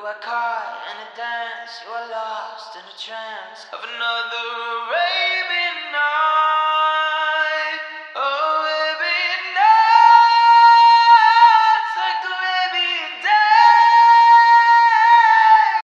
You are caught in a dance, you are lost in a trance of another